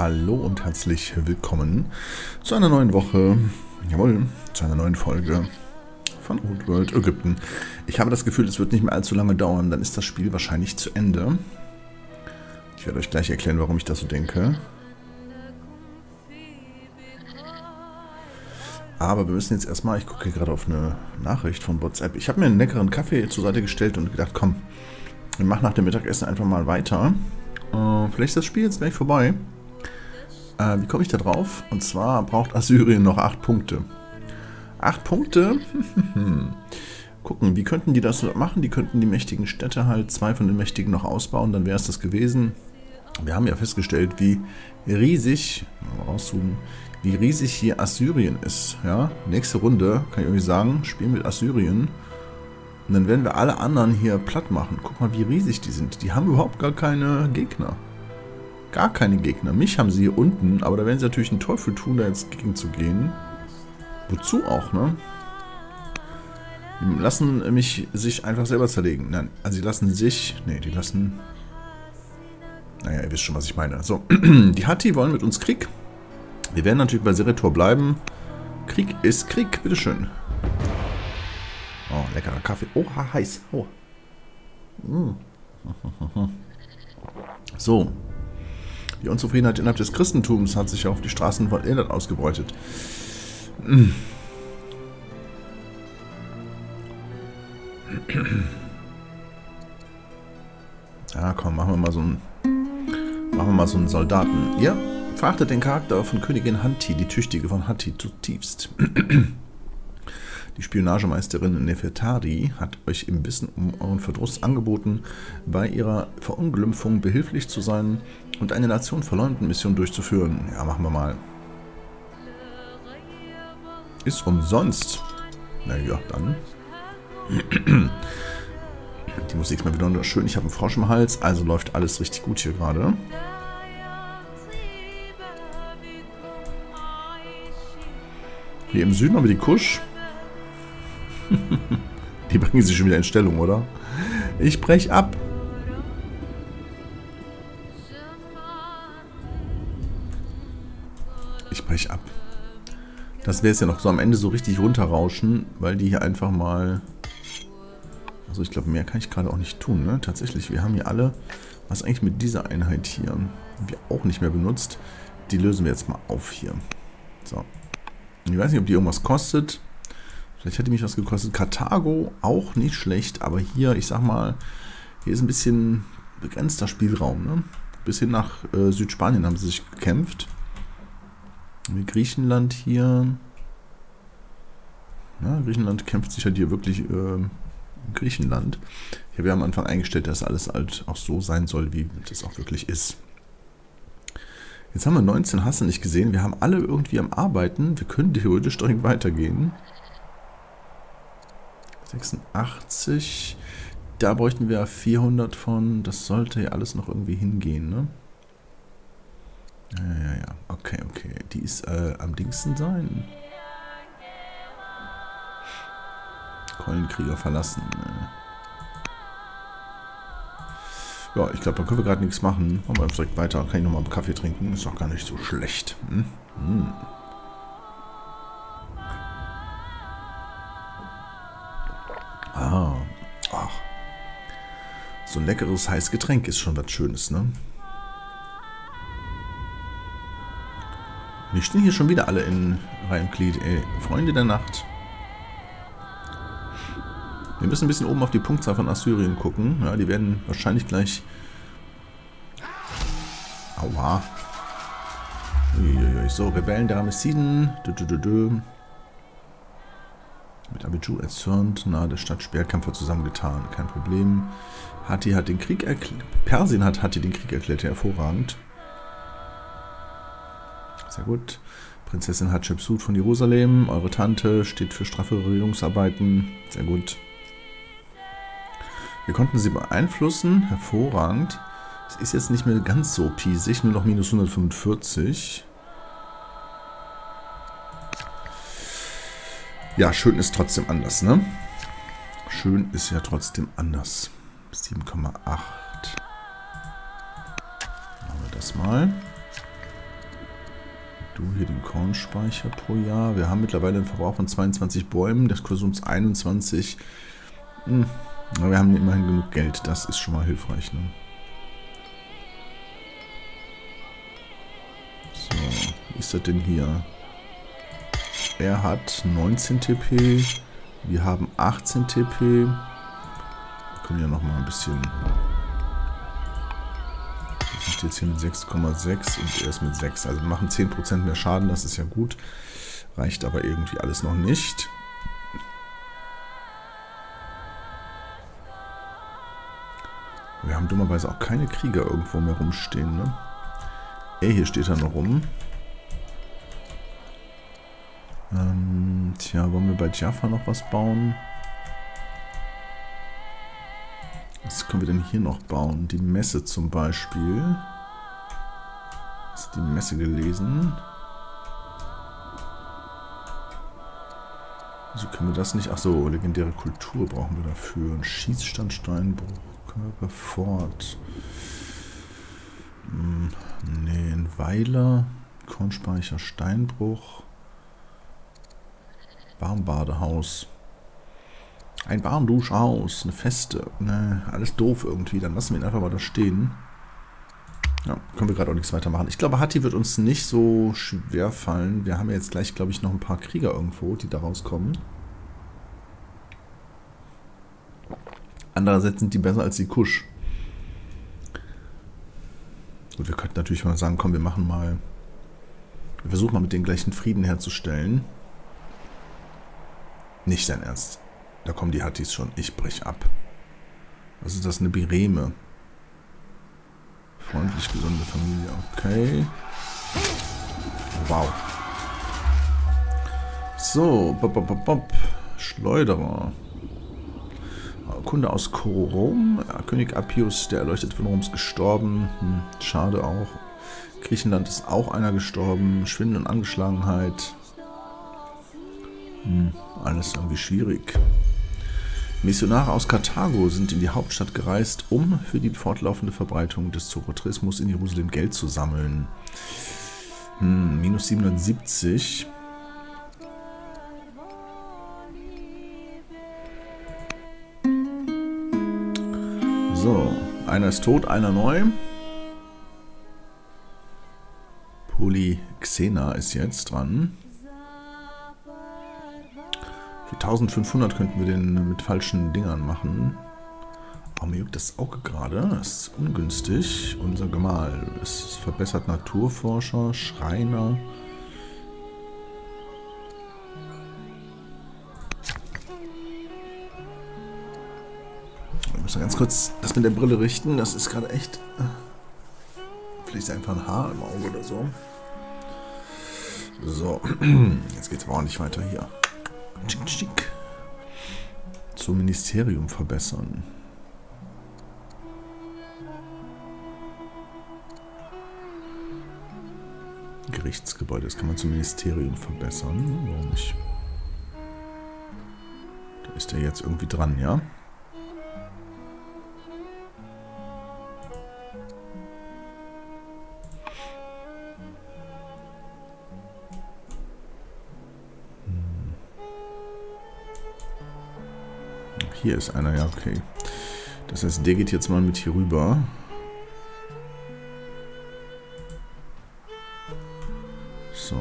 Hallo und herzlich willkommen zu einer neuen Woche, jawohl, zu einer neuen Folge von Old World Ägypten. Ich habe das Gefühl, es wird nicht mehr allzu lange dauern, dann ist das Spiel wahrscheinlich zu Ende. Ich werde euch gleich erklären, warum ich das so denke. Aber wir müssen jetzt erstmal, ich gucke hier gerade auf eine Nachricht von WhatsApp. Ich habe mir einen leckeren Kaffee zur Seite gestellt und gedacht, komm, wir machen nach dem Mittagessen einfach mal weiter. Vielleicht ist das Spiel jetzt gleich vorbei. Wie komme ich da drauf? Und zwar braucht Assyrien noch 8 Punkte. 8 Punkte? Gucken, wie könnten die das machen? Die könnten die mächtigen Städte halt, 2 von den mächtigen noch ausbauen, dann wäre es das gewesen. Wir haben ja festgestellt, wie riesig, mal rauszoomen, wie riesig hier Assyrien ist. Ja? Nächste Runde, kann ich irgendwie sagen, spielen mit Assyrien. Und dann werden wir alle anderen hier platt machen. Guck mal, wie riesig die sind. Die haben überhaupt gar keine Gegner. Gar keine Gegner. Mich haben sie hier unten, aber da werden sie natürlich einen Teufel tun, da jetzt gegen zu gehen. Wozu auch, ne? Die lassen mich sich einfach selber zerlegen. Nein, also die lassen sich... Ne, die lassen... Naja, ihr wisst schon, was ich meine. So, die Hatti wollen mit uns Krieg. Wir werden natürlich bei Seretor bleiben. Krieg ist Krieg, bitteschön. Oh, leckerer Kaffee. Oh, heiß. Oh. Mm. So. Die Unzufriedenheit innerhalb des Christentums hat sich auf die Straßen von Elad ausgebreitet. Mm. Ja, komm, machen wir mal so einen Soldaten. Ihr verachtet den Charakter von Königin Hatti, die Tüchtige von Hatti, zutiefst. Die Spionagemeisterin Nefertari hat euch im Wissen um euren Verdruss angeboten, bei ihrer Verunglimpfung behilflich zu sein und eine Nation verleumden Mission durchzuführen. Ja, machen wir mal. Ist umsonst. Naja, dann. Die Musik ist mal wieder wunderschön. Ich habe einen Frosch im Hals, also läuft alles richtig gut hier gerade. Hier im Süden haben wir die Kusch. Die bringen sich schon wieder in Stellung, oder? Ich brech ab. Ich brech ab. Das wäre es ja noch so am Ende so richtig runterrauschen, weil die hier einfach mal... Also ich glaube, mehr kann ich gerade auch nicht tun, ne? Tatsächlich, wir haben hier alle... Was eigentlich mit dieser Einheit hier? Wir auch nicht mehr benutzt. Die lösen wir jetzt mal auf hier. So. Ich weiß nicht, ob die irgendwas kostet. Vielleicht hätte mich was gekostet. Karthago auch nicht schlecht, aber hier, ich sag mal, hier ist ein bisschen begrenzter Spielraum. Ne? Bis hin nach Südspanien haben sie sich gekämpft. Mit Griechenland hier. Ja, Griechenland kämpft sich halt hier wirklich in Griechenland. Ich habe ja am Anfang eingestellt, dass alles halt auch so sein soll, wie das auch wirklich ist. Jetzt haben wir 19, hast du nicht gesehen. Wir haben alle irgendwie am Arbeiten. Wir können theoretisch direkt weitergehen. 86, da bräuchten wir 400 von, das sollte ja alles noch irgendwie hingehen, ne? Ja, okay, die ist am dingsten sein. Kollenkrieger verlassen. Ja, ich glaube, da können wir gerade nichts machen. Machen wir direkt weiter, kann ich nochmal einen Kaffee trinken, ist doch gar nicht so schlecht. Hm? Hm. Ah, ach. So ein leckeres, heißes Getränk ist schon was Schönes, ne? Wir stehen hier schon wieder alle in Reihe und Glied, ey. Freunde der Nacht. Wir müssen ein bisschen oben auf die Punktzahl von Assyrien gucken. Ja, die werden wahrscheinlich gleich... Aua. Uiuiui. So, Rebellen der Ramessiden. Mit Abidjou erzürnt, nahe der Stadt Speerkämpfer zusammengetan. Kein Problem. Hatti hat den Krieg erklärt. Persien hat Hatti den Krieg erklärt. Hervorragend. Sehr gut. Prinzessin Hatschepsut von Jerusalem. Eure Tante steht für straffe Regierungsarbeiten. Sehr gut. Wir konnten sie beeinflussen. Hervorragend. Es ist jetzt nicht mehr ganz so piesig. Nur noch minus 145. Ja, schön ist trotzdem anders, ne? Schön ist ja trotzdem anders. 7,8. Machen wir das mal. du hier den Kornspeicher pro Jahr. Wir haben mittlerweile einen Verbrauch von 22 Bäumen, des Konsums 21. Wir haben immerhin genug Geld, das ist schon mal hilfreich. Ne? So, wie ist das denn hier? Er hat 19 TP, wir haben 18 TP. Wir können ja nochmal ein bisschen... Wir sind jetzt hier mit 6,6 und er ist mit 6. Also wir machen 10% mehr Schaden, das ist ja gut. Reicht aber irgendwie alles noch nicht. Wir haben dummerweise auch keine Krieger irgendwo mehr rumstehen, ne? Ey, hier steht er noch rum. Tja, wollen wir bei Jaffa noch was bauen? Was können wir denn hier noch bauen? Die Messe zum Beispiel. Hast du die Messe gelesen? Wieso können wir das nicht? Achso, legendäre Kultur brauchen wir dafür. Ein Schießstand, Steinbruch, Körperfort. Nee, ein Weiler. Kornspeicher, Steinbruch. Warmbadehaus. Ein Warmduschhaus, eine Feste. Ne, alles doof irgendwie. Dann lassen wir ihn einfach mal da stehen. Ja, können wir gerade auch nichts weitermachen. Ich glaube, Hatti wird uns nicht so schwer fallen. Wir haben ja jetzt gleich, glaube ich, noch ein paar Krieger irgendwo, die da rauskommen. Andererseits sind die besser als die Kusch. Gut, wir könnten natürlich mal sagen, komm, wir machen mal... Wir versuchen mal mit den gleichen Frieden herzustellen. Nicht dein Ernst. Da kommen die Hattis schon. Ich brich ab. Was ist das? Eine Bireme. Freundlich gesunde Familie. Okay. Wow. So. Bop, bop, bop, bop. Schleuderer. Kunde aus Rom. Ja, König Appius, der erleuchtet von Roms, gestorben. Schade auch. Griechenland ist auch einer gestorben. Schwindel und Angeschlagenheit. Alles irgendwie schwierig. Missionare aus Karthago sind in die Hauptstadt gereist, um für die fortlaufende Verbreitung des Zoroastrismus in Jerusalem Geld zu sammeln. Minus 770. So, einer ist tot, einer neu. Polyxena ist jetzt dran. Für 1500 könnten wir den mit falschen Dingern machen. Aber mir juckt das Auge gerade. Das ist ungünstig. Unser Gemahl. Es ist verbessert Naturforscher, Schreiner. Wir müssen ganz kurz das mit der Brille richten. Das ist gerade echt... Vielleicht ist einfach ein Haar im Auge oder so. So. Jetzt geht's aber auch nicht weiter hier. Tschick, tschick. Zum Ministerium verbessern. Gerichtsgebäude, das kann man zum Ministerium verbessern. Warum nicht? Da ist er jetzt irgendwie dran, ja? Hier ist einer, ja, okay. Das heißt, der geht jetzt mal mit hier rüber. So.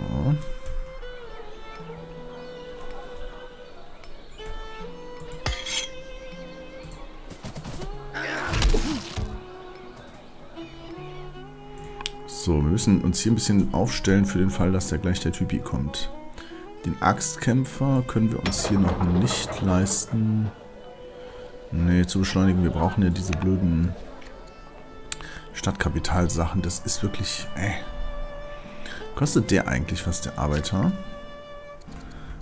So, wir müssen uns hier ein bisschen aufstellen für den Fall, dass da gleich der Typi kommt. Den Axtkämpfer können wir uns hier noch nicht leisten. Nee, zu beschleunigen. Wir brauchen ja diese blöden Stadtkapitalsachen. Das ist wirklich... Kostet der eigentlich was, der Arbeiter?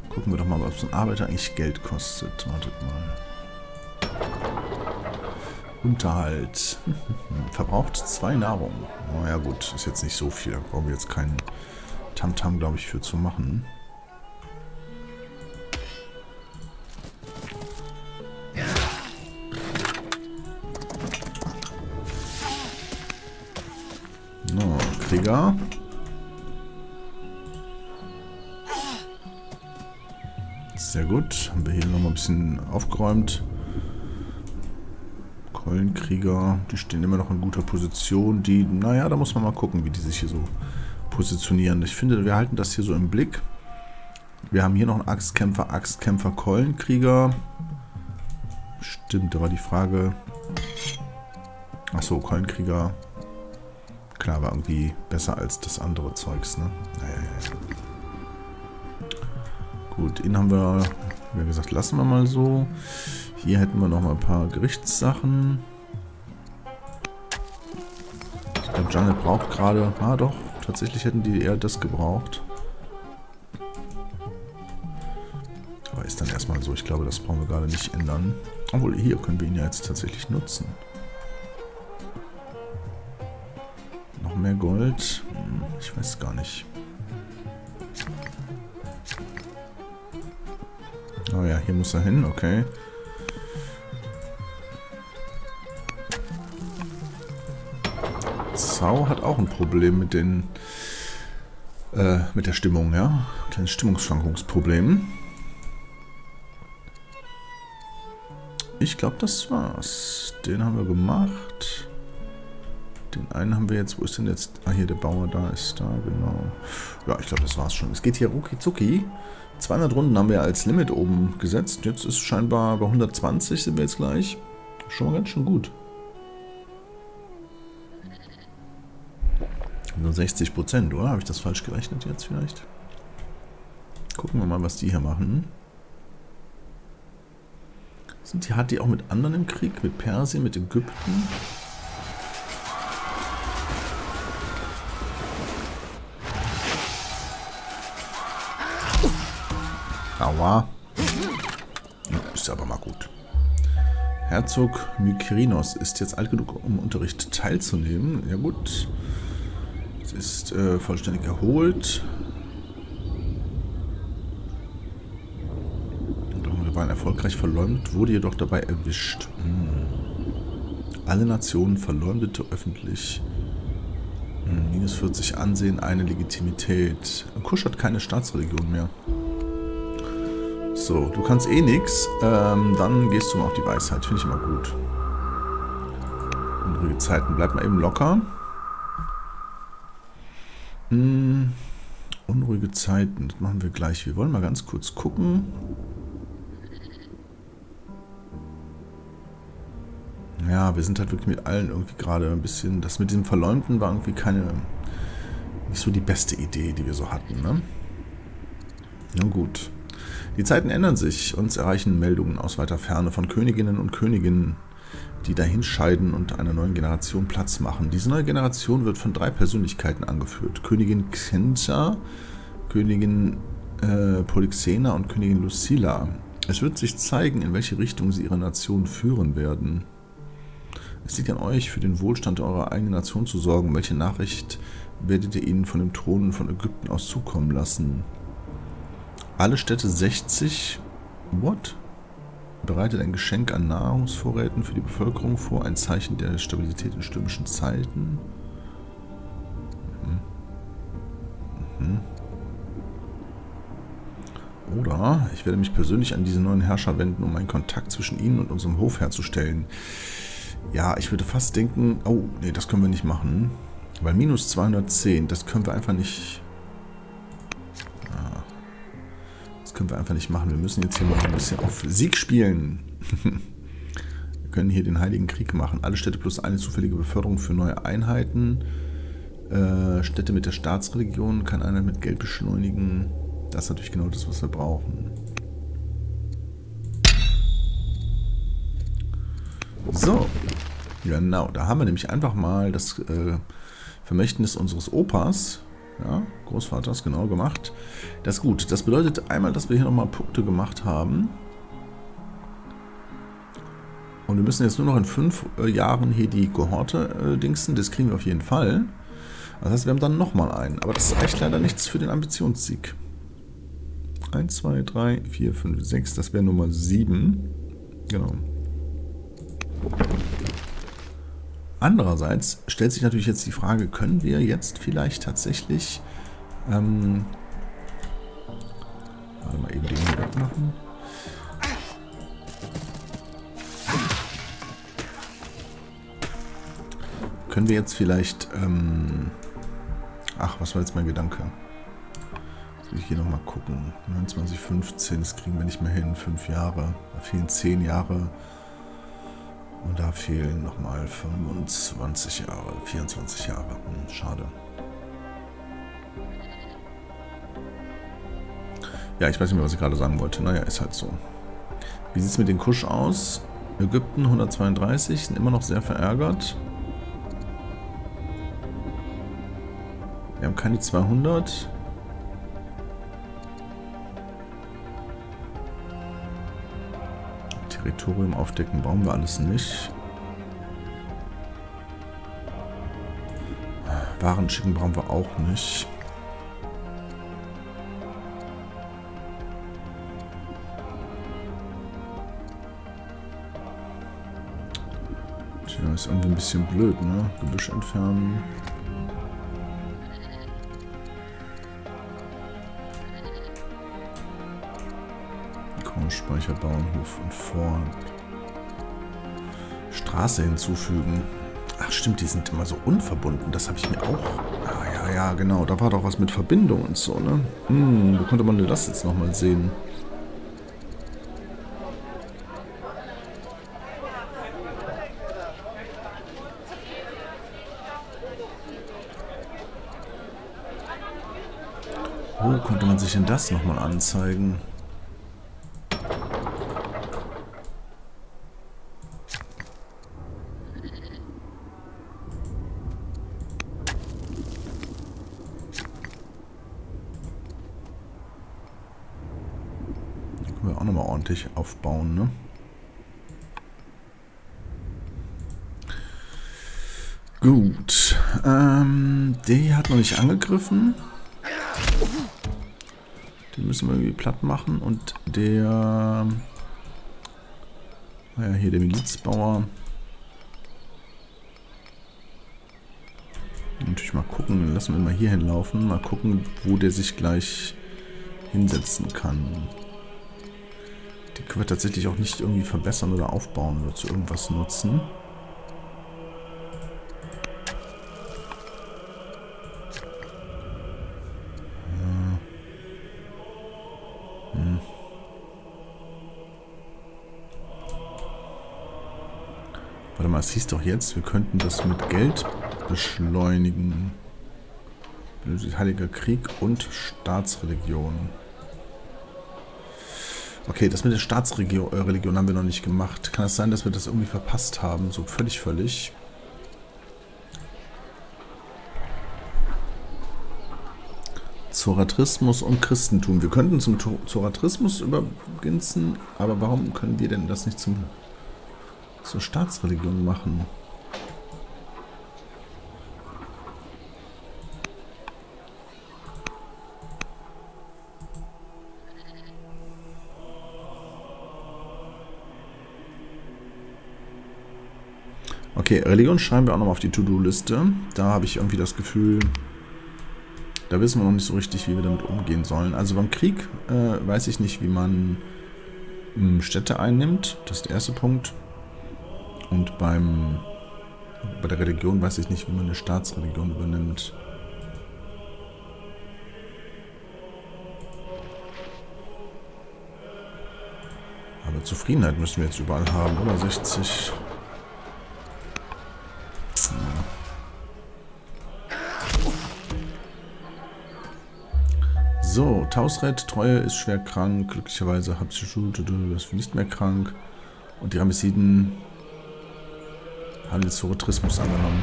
Gucken wir doch mal, ob so ein Arbeiter eigentlich Geld kostet. Wartet mal. Unterhalt. Verbraucht 2 Nahrung. Naja gut, ist jetzt nicht so viel. Da brauchen wir jetzt keinen Tamtam, glaube ich, für zu machen. Krieger. Sehr gut. Haben wir hier nochmal ein bisschen aufgeräumt. Kollenkrieger, die stehen immer noch in guter Position. Die, naja, da muss man mal gucken, wie die sich hier so positionieren. Ich finde, wir halten das hier so im Blick. Wir haben hier noch einen Axtkämpfer, Kollenkrieger. Stimmt, da war die Frage. Achso, Kollenkrieger. Klar, war irgendwie besser als das andere Zeugs, ne? Naja. Gut, ihn haben wir, wie gesagt, lassen wir mal so. Hier hätten wir noch mal ein paar Gerichtssachen. Ich glaube, Jungle braucht gerade... Ah doch, tatsächlich hätten die eher das gebraucht. Aber ist dann erstmal so. Ich glaube, das brauchen wir gerade nicht ändern. Obwohl, hier können wir ihn ja jetzt tatsächlich nutzen. Noch mehr Gold? Hm, ich weiß gar nicht. Oh ja, hier muss er hin, okay. Zau hat auch ein Problem mit den mit der Stimmung, ja. Mit den Stimmungsschwankungsproblemen. Ich glaube, das war's. Den haben wir gemacht. Den einen haben wir jetzt. Wo ist denn jetzt? Ah, hier der Bauer da ist da, genau. Ja, ich glaube, das war's schon. Es geht hier rucki zucki. 200 Runden haben wir als Limit oben gesetzt. Jetzt ist scheinbar bei 120 sind wir jetzt gleich. Schon mal ganz schön gut. Nur 60%, oder? Habe ich das falsch gerechnet jetzt vielleicht? Gucken wir mal, was die hier machen. Sind die Hatti auch mit anderen im Krieg? Mit Persien, mit Ägypten? Aua. Ist aber mal gut. Herzog Mykerinos ist jetzt alt genug, um Unterricht teilzunehmen. Ja gut. Ist vollständig erholt. Und auch waren erfolgreich verleumdet, wurde jedoch dabei erwischt. Alle Nationen verleumdete öffentlich. Minus 40 Ansehen, eine Legitimität. Kusch hat keine Staatsreligion mehr. So, du kannst eh nix. Dann gehst du mal auf die Weisheit. Finde ich immer gut. Unruhige Zeiten. Bleib mal eben locker. Unruhige Zeiten, das machen wir gleich. Wir wollen mal ganz kurz gucken. Ja, wir sind halt wirklich mit allen irgendwie gerade ein bisschen... Das mit diesem Verleumden war irgendwie nicht so die beste Idee, die wir so hatten, ne? Na gut. Die Zeiten ändern sich. Uns erreichen Meldungen aus weiter Ferne von Königinnen und Königen, die dahinscheiden und einer neuen Generation Platz machen. Diese neue Generation wird von 3 Persönlichkeiten angeführt. Königin Xenta, Königin Polyxena und Königin Lucilla. Es wird sich zeigen, in welche Richtung sie ihre Nation führen werden. Es liegt an euch, für den Wohlstand eurer eigenen Nation zu sorgen. Welche Nachricht werdet ihr ihnen von dem Thron von Ägypten aus zukommen lassen? Alle Städte 60... What? Bereitet ein Geschenk an Nahrungsvorräten für die Bevölkerung vor, ein Zeichen der Stabilität in stürmischen Zeiten. Oder ich werde mich persönlich an diese neuen Herrscher wenden, um einen Kontakt zwischen ihnen und unserem Hof herzustellen. Ja, ich würde fast denken, oh, nee, das können wir nicht machen. Weil minus 210, das können wir einfach nicht... können wir einfach nicht machen. Wir müssen jetzt hier mal ein bisschen auf Sieg spielen. Wir können hier den Heiligen Krieg machen. Alle Städte plus eine zufällige Beförderung für neue Einheiten. Städte mit der Staatsreligion kann einer mit Geld beschleunigen. Das ist natürlich genau das, was wir brauchen. So. Genau, da haben wir nämlich einfach mal das Vermächtnis unseres Opas. Ja, Großvater hat es genau gemacht. Das ist gut. Das bedeutet einmal, dass wir hier nochmal Punkte gemacht haben. Und wir müssen jetzt nur noch in 5 Jahren hier die Kohorte dingsen. Das kriegen wir auf jeden Fall. Das heißt, wir haben dann nochmal einen. Aber das reicht leider nichts für den Ambitionssieg. 1, 2, 3, 4, 5, 6. Das wäre Nummer 7. Genau. Andererseits stellt sich natürlich jetzt die Frage, können wir jetzt vielleicht tatsächlich warte mal eben den hier wegmachen. Können wir jetzt vielleicht... was war jetzt mein Gedanke? Soll ich hier nochmal gucken. 2915, das kriegen wir nicht mehr hin. 5 Jahre. Da fehlen 10 Jahre. Und da fehlen nochmal 25 Jahre. 24 Jahre. Schade. Ja, ich weiß nicht mehr, was ich gerade sagen wollte. Naja, ist halt so. Wie sieht es mit den Kusch aus? Ägypten 132, sind immer noch sehr verärgert. Wir haben keine 200. Territorium aufdecken brauchen wir alles nicht. Waren schicken brauchen wir auch nicht. Ist irgendwie ein bisschen blöd, ne? Gebüsch entfernen. Kornspeicher, Bauernhof und Fort. Straße hinzufügen. Ach stimmt, die sind immer so unverbunden. Das habe ich mir auch... Ah ja, ja, genau. Da war doch was mit Verbindung und so, ne? Wo konnte man denn das jetzt nochmal sehen? Wo konnte man sich denn das nochmal anzeigen? Hier können wir auch nochmal ordentlich aufbauen, ne? Gut. Der hier hat noch nicht angegriffen. Den müssen wir irgendwie platt machen und der... Naja, hier der Milizbauer. Natürlich mal gucken, dann lassen wir ihn mal hier hinlaufen. Mal gucken, wo der sich gleich hinsetzen kann. Die können wir tatsächlich auch nicht irgendwie verbessern oder aufbauen oder zu irgendwas nutzen. Warte mal, es hieß doch jetzt, wir könnten das mit Geld beschleunigen. Heiliger Krieg und Staatsreligion. Okay, das mit der Staatsreligion haben wir noch nicht gemacht. Kann es sein, dass wir das irgendwie verpasst haben? So völlig. Zoroastrismus und Christentum. Wir könnten zum Zoroastrismus übergehen, aber warum können wir denn das nicht zur Staatsreligion machen? Okay, Religion schreiben wir auch nochmal auf die To-Do-Liste. Da habe ich irgendwie das Gefühl... Da wissen wir noch nicht so richtig, wie wir damit umgehen sollen. Also beim Krieg weiß ich nicht, wie man Städte einnimmt. Das ist der erste Punkt. Und bei der Religion weiß ich nicht, wie man eine Staatsreligion übernimmt. Aber Zufriedenheit müssen wir jetzt überall haben, oder? 60... So, Tausret, Treue ist schwer krank, glücklicherweise Hatschepsut, ist nicht mehr krank und die Ramessiden haben den Zoroastrismus angenommen.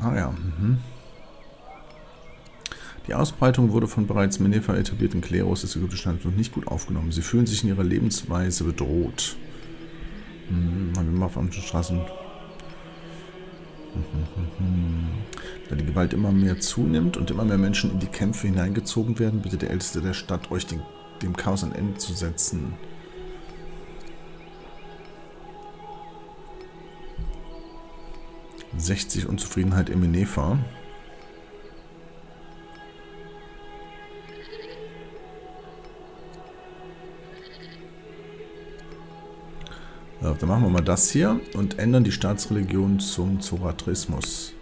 Ah ja, Die Ausbreitung wurde von bereits mit Nefer etablierten Klerus des ägyptischen Landes noch nicht gut aufgenommen. Sie fühlen sich in ihrer Lebensweise bedroht. Haben wir mal auf anderen Straßen... Da die Gewalt immer mehr zunimmt und immer mehr Menschen in die Kämpfe hineingezogen werden, bittet der Älteste der Stadt, euch dem Chaos ein Ende zu setzen. Unzufriedenheit im Nefer. Dann machen wir mal das hier und ändern die Staatsreligion zum Zoroastrismus.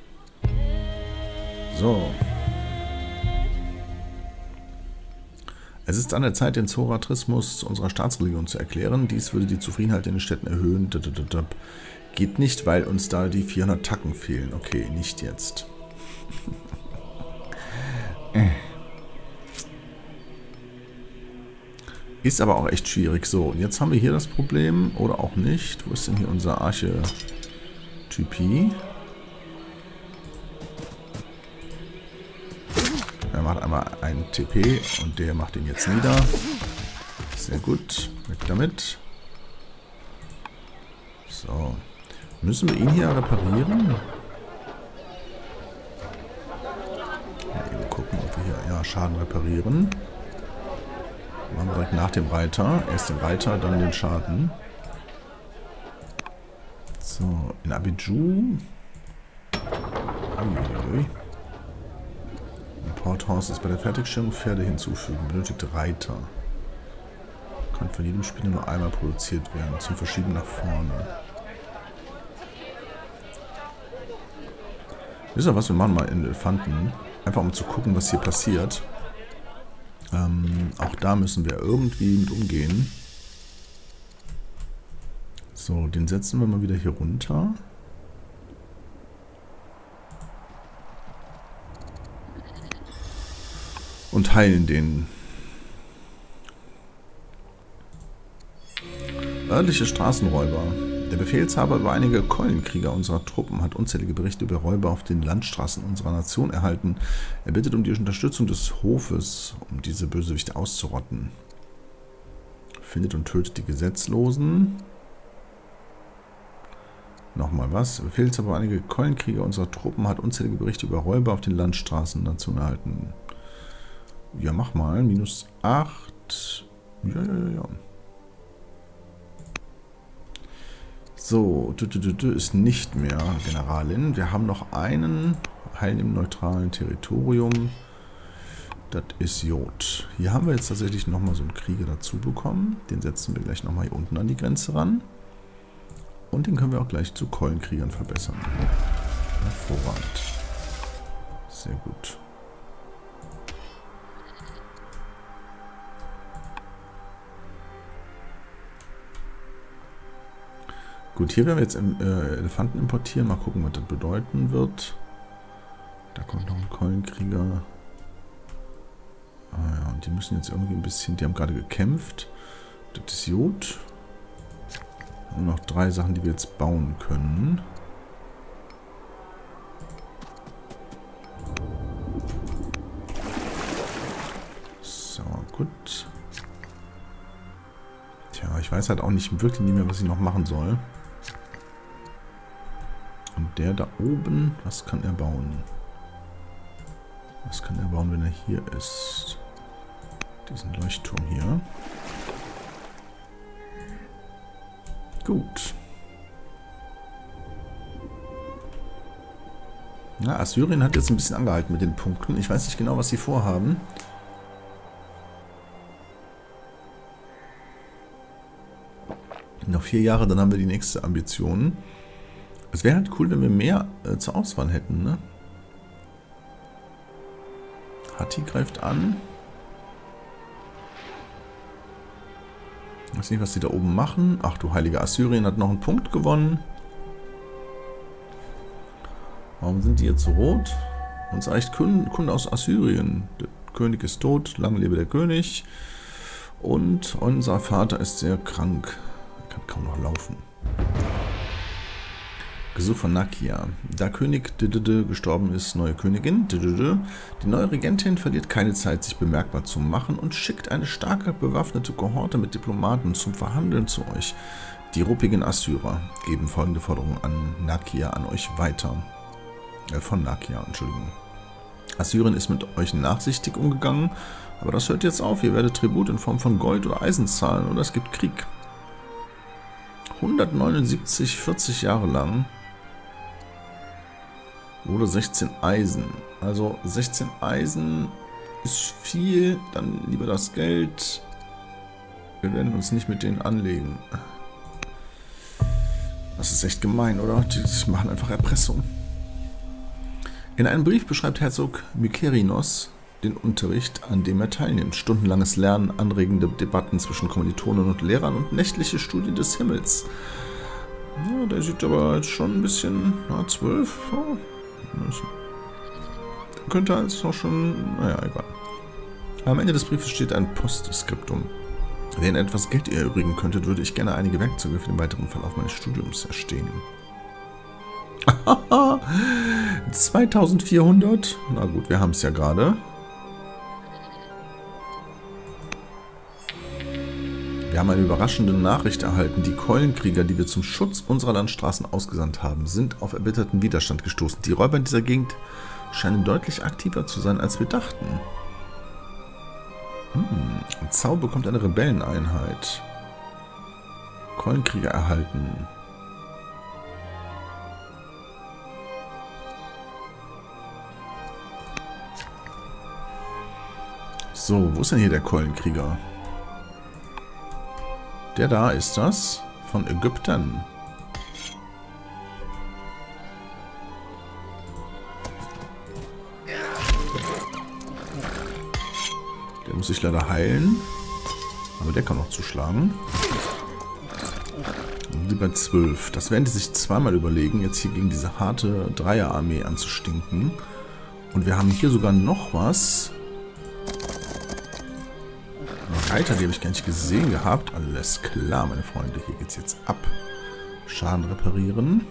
So. Es ist an der Zeit, den Zoroastrismus zu unserer Staatsreligion zu erklären. Dies würde die Zufriedenheit in den Städten erhöhen. Geht nicht, weil uns da die 400 Tacken fehlen. Okay, nicht jetzt. Ist aber auch echt schwierig. So, und jetzt haben wir hier das Problem. Oder auch nicht. Wo ist denn hier unser Archetypie? Er macht einmal einen TP und der macht ihn jetzt nieder. Sehr gut. Weg damit. So. Müssen wir ihn hier reparieren? Mal eben gucken, ob wir hier ja, Schaden reparieren. Machen wir direkt nach dem Reiter. Erst den Reiter, dann den Schaden. So, in Abidjou. Porthaus ist bei der Fertigstellung Pferde hinzufügen. Benötigt Reiter. Kann von jedem Spieler nur einmal produziert werden. Zum Verschieben nach vorne. Wisst ihr was? Wir machen mal einen Elefanten. Einfach um zu gucken, was hier passiert. Auch da müssen wir irgendwie mit umgehen. So, den setzen wir mal wieder hier runter. Und heilen den. Örtliche Straßenräuber. Der Befehlshaber über einige Keulenkrieger unserer Truppen hat unzählige Berichte über Räuber auf den Landstraßen unserer Nation erhalten. Er bittet um die Unterstützung des Hofes, um diese Bösewichte auszurotten. Findet und tötet die Gesetzlosen. Nochmal was. Befehlshaber über einige Keulenkrieger unserer Truppen hat unzählige Berichte über Räuber auf den Landstraßen der Nation erhalten. Ja, mach mal. Minus 8. Ja. So, ist nicht mehr Generalin. Wir haben noch einen. Heilen im neutralen Territorium. Das ist Jod. Hier haben wir jetzt tatsächlich nochmal so einen Krieger dazu bekommen. Den setzen wir gleich nochmal hier unten an die Grenze ran. Und den können wir auch gleich zu Keulenkriegern verbessern. Hervorragend. Sehr gut. Gut, hier werden wir jetzt Elefanten importieren. Mal gucken, was das bedeuten wird. Da kommt noch ein Keulenkrieger. Ah ja, und die müssen jetzt irgendwie ein bisschen... Die haben gerade gekämpft. Das ist gut. Nur noch 3 Sachen, die wir jetzt bauen können. So, gut. Tja, ich weiß halt auch nicht wirklich nicht mehr, was ich noch machen soll. Und der da oben, was kann er bauen? Was kann er bauen, wenn er hier ist? Diesen Leuchtturm hier. Gut. Na, Assyrien hat jetzt ein bisschen angehalten mit den Punkten. Ich weiß nicht genau, was sie vorhaben. Noch 4 Jahre, dann haben wir die nächste Ambition. Es wäre halt cool, wenn wir mehr zur Auswahl hätten, ne? Hatti greift an. Ich weiß nicht, was die da oben machen. Ach du heilige, Assyrien hat noch einen Punkt gewonnen. Warum sind die jetzt so rot? Uns erreicht Kunde aus Assyrien. Der König ist tot, lang lebe der König. Und unser Vater ist sehr krank. Kann kaum noch laufen. Gesuch von Nakia. Da König Didede gestorben ist, neue Königin Didede. Die neue Regentin verliert keine Zeit, sich bemerkbar zu machen und schickt eine starke bewaffnete Kohorte mit Diplomaten zum Verhandeln zu euch. Die ruppigen Assyrer geben folgende Forderung an Nakia an euch weiter. Von Nakia, Entschuldigung. Assyrien ist mit euch nachsichtig umgegangen, aber das hört jetzt auf. Ihr werdet Tribut in Form von Gold oder Eisen zahlen oder es gibt Krieg. 179, 40 Jahre lang oder 16 Eisen. Also 16 Eisen ist viel, dann lieber das Geld. Wir werden uns nicht mit denen anlegen. Das ist echt gemein, oder? Die machen einfach Erpressung. In einem Brief beschreibt Herzog Mykerinos den Unterricht, an dem er teilnimmt. Stundenlanges Lernen, anregende Debatten zwischen Kommilitonen und Lehrern und nächtliche Studie des Himmels. Ja, der sieht aber jetzt schon ein bisschen... Na, 12? Oh, könnte als noch schon... Naja, egal. Am Ende des Briefes steht ein Postskriptum. Wenn ihr etwas Geld erübrigen könntet, würde ich gerne einige Werkzeuge für den weiteren Verlauf meines Studiums erstehen. 2400? Na gut, wir haben es ja gerade. Wir haben eine überraschende Nachricht erhalten. Die Keulenkrieger, die wir zum Schutz unserer Landstraßen ausgesandt haben, sind auf erbitterten Widerstand gestoßen. Die Räuber in dieser Gegend scheinen deutlich aktiver zu sein, als wir dachten. Zau bekommt eine Rebelleneinheit. Keulenkrieger erhalten. So, wo ist denn hier der Keulenkrieger? Der da ist das. Von Ägypten. Der muss sich leider heilen. Aber der kann auch zuschlagen. Lieber 12. Das werden die sich zweimal überlegen, jetzt hier gegen diese harte Dreierarmee anzustinken. Und wir haben hier sogar noch was. Reiter, die habe ich gar nicht gesehen gehabt. Alles klar, meine Freunde. Hier geht's jetzt ab. Schaden reparieren.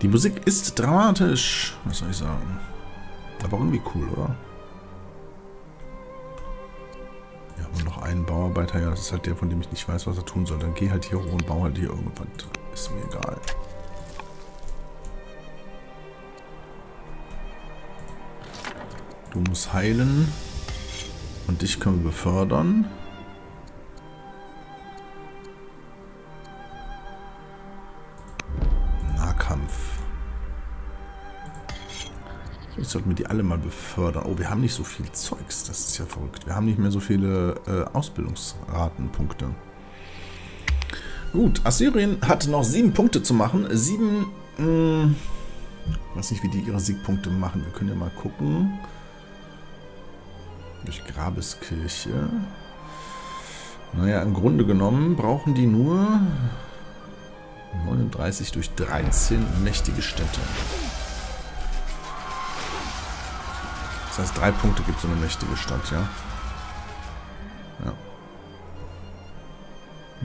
Die Musik ist dramatisch. Was soll ich sagen? Aber irgendwie cool, oder? Wir haben noch einen Bauarbeiter. Ja, das ist halt der, von dem ich nicht weiß, was er tun soll. Dann geh halt hier hoch und bau halt hier irgendwas. Ist mir egal. Du musst heilen. Und dich können wir befördern. Nahkampf. Ich sollte mir die alle mal befördern. Oh, wir haben nicht so viel Zeugs. Das ist ja verrückt. Wir haben nicht mehr so viele Ausbildungsratenpunkte. Gut, Assyrien hat noch 7 Punkte zu machen. 7... Ich weiß nicht, wie die ihre Siegpunkte machen. Wir können ja mal gucken. Durch Grabeskirche. Naja, im Grunde genommen brauchen die nur 39 durch 13 mächtige Städte. Das heißt, 3 Punkte gibt es so eine mächtige Stadt, ja? Ja.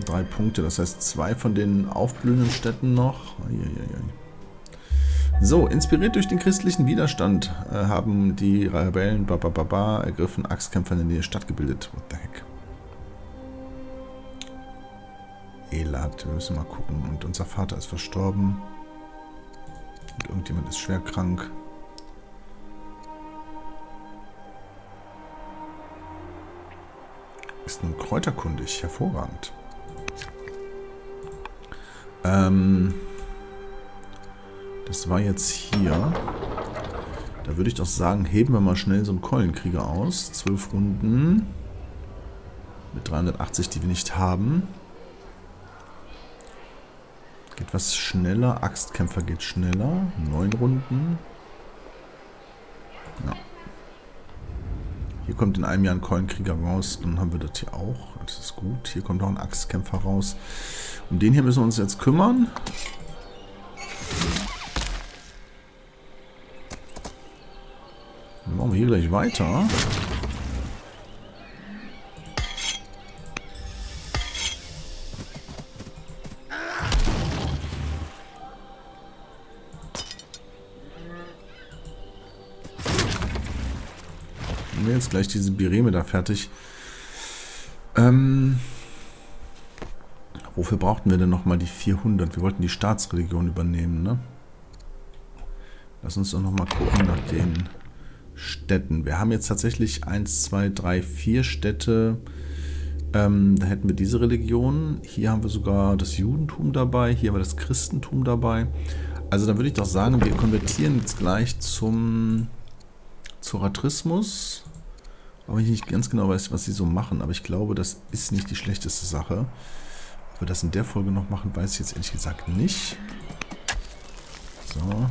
3 Punkte, das heißt 2 von den aufblühenden Städten noch. So, inspiriert durch den christlichen Widerstand haben die Rebellen ergriffen Axtkämpfer in der Nähe Stadt gebildet. What the heck? Elad, wir müssen mal gucken. Und unser Vater ist verstorben. Und irgendjemand ist schwer krank. Ist nun kräuterkundig. Hervorragend. Das war jetzt hier. Da würde ich doch sagen, heben wir mal schnell so einen Keulenkrieger aus. 12 Runden. Mit 380, die wir nicht haben. Geht was schneller. Axtkämpfer geht schneller. 9 Runden. Ja. Hier kommt in einem Jahr ein Keulenkrieger raus. Dann haben wir das hier auch. Das ist gut. Hier kommt auch ein Axtkämpfer raus. Um den hier müssen wir uns jetzt kümmern. Machen wir hier gleich weiter. Haben wir jetzt gleich diese Bireme da fertig. Wofür brauchten wir denn nochmal die 400? Wir wollten die Staatsreligion übernehmen, ne? Lass uns doch nochmal gucken nach den Städten. Wir haben jetzt tatsächlich 1, 2, 3, 4 Städte. Da hätten wir diese Religion. Hier haben wir sogar das Judentum dabei. Hier haben wir das Christentum dabei. Also dann würde ich doch sagen, wir konvertieren jetzt gleich zum Zoroastrismus. Obwohl ich nicht ganz genau weiß, was sie so machen. Aber ich glaube, das ist nicht die schlechteste Sache. Ob wir das in der Folge noch machen, weiß ich jetzt ehrlich gesagt nicht. So.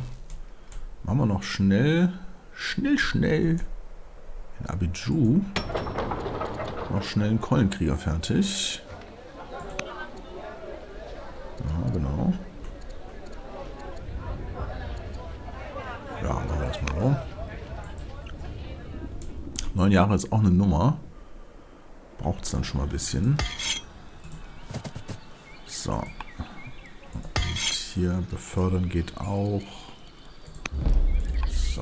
Machen wir noch schnell. Schnell. In Abidjou. Noch schnell einen Kollenkrieger fertig. Ja, genau. Ja, machen wir das mal so. 9 Jahre ist auch eine Nummer. Braucht es dann schon mal ein bisschen. So. Und hier befördern geht auch. So.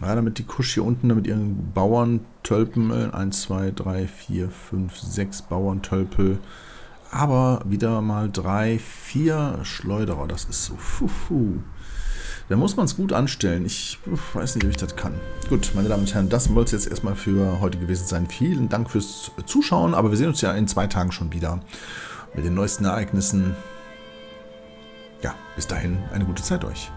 Ja, damit die Kusch hier unten, damit ihren Bauerntölpen, 1, 2, 3, 4, 5, 6 Bauerntölpel. Aber wieder mal 3, 4 Schleuderer. Das ist so. Da muss man es gut anstellen. Ich weiß nicht, ob ich das kann. Gut, meine Damen und Herren, das soll es jetzt erstmal für heute gewesen sein. Vielen Dank fürs Zuschauen. Aber wir sehen uns ja in 2 Tagen schon wieder mit den neuesten Ereignissen. Ja, bis dahin eine gute Zeit euch.